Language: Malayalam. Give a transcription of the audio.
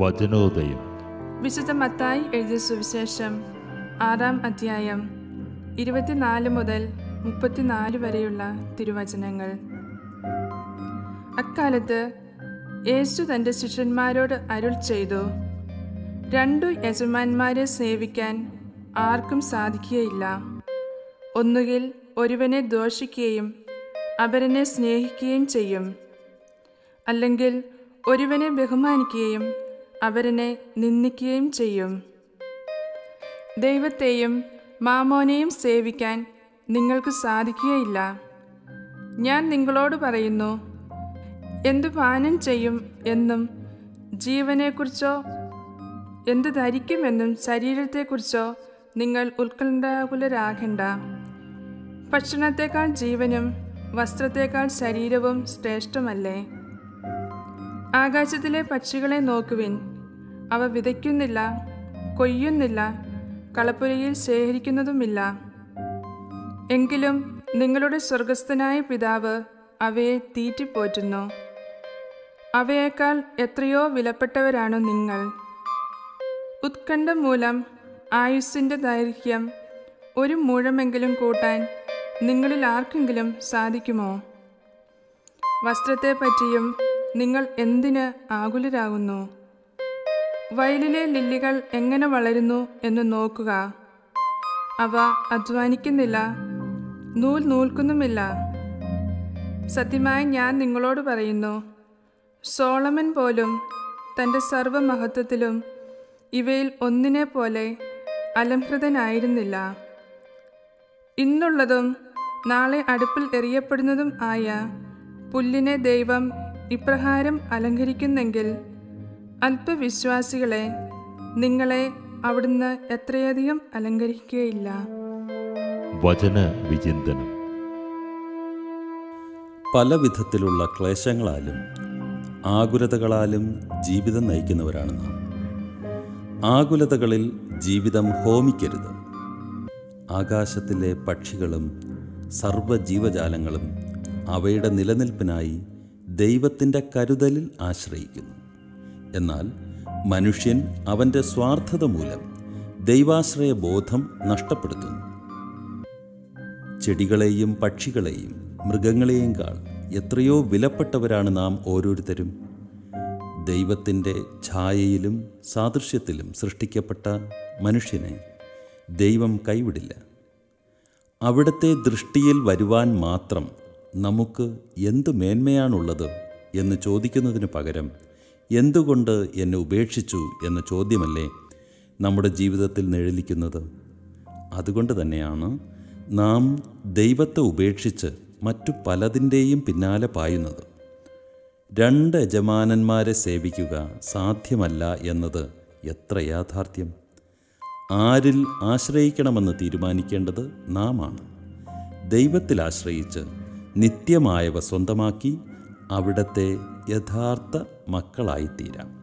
വചനോദയം. വിശുദ്ധ മത്തായി എഴുതിയ സുവിശേഷം 6-ാം അധ്യായം 24 മുതൽ 34 വരെയുള്ള തിരുവചനങ്ങൾ. അക്കാലത്ത് യേശു തൻ്റെ ശിഷ്യന്മാരോട് അരുൾ ചെയ്തു, രണ്ടു യജമാന്മാരെ സേവിക്കാൻ ആർക്കും സാധിക്കുകയില്ല. ഒന്നുകിൽ ഒരുവനെ ദോഷിക്കുകയും അവരനെ സ്നേഹിക്കുകയും ചെയ്യും, അല്ലെങ്കിൽ ഒരുവനെ ബഹുമാനിക്കുകയും അവരനെ നിന്ദിക്കുകയും ചെയ്യും. ദൈവത്തെയും മാമോനെയും സേവിക്കാൻ നിങ്ങൾക്ക് സാധിക്കുകയില്ല. ഞാൻ നിങ്ങളോട് പറയുന്നു, എന്തു പാനം ചെയ്യും എന്നും ജീവനെക്കുറിച്ചോ എന്തു ധരിക്കുമെന്നും ശരീരത്തെക്കുറിച്ചോ നിങ്ങൾ ഉത്കണ്ഠാകുലരാകേണ്ട. ഭക്ഷണത്തേക്കാൾ ജീവനും വസ്ത്രത്തേക്കാൾ ശരീരവും ശ്രേഷ്ഠമല്ലേ? ആകാശത്തിലെ പക്ഷികളെ നോക്കുവിൻ. അവ വിതയ്ക്കുന്നില്ല, കൊയ്യുന്നില്ല, കളപ്പുരയിൽ ശേഖരിക്കുന്നതുമില്ല. എങ്കിലും നിങ്ങളുടെ സ്വർഗസ്ഥനായ പിതാവ് അവയെ തീറ്റിപ്പോറ്റുന്നു. അവയേക്കാൾ എത്രയോ വിലപ്പെട്ടവരാണു നിങ്ങൾ. ഉത്കണ്ഠ മൂലം ആയുസ്സിൻ്റെ ദൈർഘ്യം ഒരു മുഴമെങ്കിലും കൂട്ടാൻ നിങ്ങളിൽ ആർക്കെങ്കിലും സാധിക്കുമോ? വസ്ത്രത്തെപ്പറ്റിയും നിങ്ങൾ എന്തിന് ആകുലരാകുന്നു? വയലിലെ ലില്ലികൾ എങ്ങനെ വളരുന്നു എന്ന് നോക്കുക. അവ അധ്വാനിക്കുന്നില്ല, നൂൽ നൂൽക്കുന്നുമില്ല. സത്യമായി ഞാൻ നിങ്ങളോട് പറയുന്നു, സോളമൻ പോലും തൻ്റെ സർവമഹത്വത്തിലും ഇവയിൽ ഒന്നിനെ പോലെ അലംകൃതനായിരുന്നില്ല. ഇന്നുള്ളതും നാളെ അടുപ്പിൽ എറിയപ്പെടുന്നതും ആയ പുല്ലിനെ ദൈവം ഇപ്രകാരം അലങ്കരിക്കുന്നെങ്കിൽ അല്പവിശ്വാസികളെ നിങ്ങളെ അവിടുന്ന് എത്രയധികം അലങ്കരിക്കുകയില്ല. വചന വിചിന്തനം. പല വിധത്തിലുള്ള ക്ലേശങ്ങളാലും ആകുലതകളാലും ജീവിതം നയിക്കുന്നവരാണ് നാം. ആകുലതകളിൽ ജീവിതം ഹോമിക്കരുത്. ആകാശത്തിലെ പക്ഷികളും സർവ്വജീവജാലങ്ങളും അവയുടെ നിലനിൽപ്പിനായി ദൈവത്തിൻ്റെ കരുതലിൽ ആശ്രയിക്കുന്നു. എന്നാൽ മനുഷ്യൻ അവൻ്റെ സ്വാർത്ഥത മൂലം ദൈവാശ്രയബോധം നഷ്ടപ്പെടുത്തുന്നു. ചെടികളെയും പക്ഷികളെയും മൃഗങ്ങളെയുംകാൾ എത്രയോ വിലപ്പെട്ടവരാണ് നാം ഓരോരുത്തരും. ദൈവത്തിൻ്റെ ഛായയിലും സാദൃശ്യത്തിലും സൃഷ്ടിക്കപ്പെട്ട മനുഷ്യനെ ദൈവം കൈവിടില്ല. അവിടുത്തെ ദൃഷ്ടിയിൽ വരുവാൻ മാത്രം നമുക്ക് എന്ത് മേന്മയാണുള്ളത് എന്ന് ചോദിക്കുന്നതിന് പകരം, എന്തുകൊണ്ട് എന്നെ ഉപേക്ഷിച്ചു എന്ന ചോദ്യമല്ലേ നമ്മുടെ ജീവിതത്തിൽ നിഴലിക്കുന്നത്. അതുകൊണ്ട് തന്നെയാണ് നാം ദൈവത്തെ ഉപേക്ഷിച്ച് മറ്റു പലതിൻ്റെയും പിന്നാലെ പായുന്നത്. രണ്ട് യജമാനന്മാരെ സേവിക്കുക സാധ്യമല്ല എന്നത് എത്ര യാഥാർത്ഥ്യം! ആരിൽ ആശ്രയിക്കണമെന്ന് തീരുമാനിക്കേണ്ടത് നാമാണ്. ദൈവത്തിൽ ആശ്രയിച്ച് നിത്യമായവ സ്വന്തമാക്കി അവിടുത്തെ യഥാർത്ഥ മക്കളായിത്തീരാം.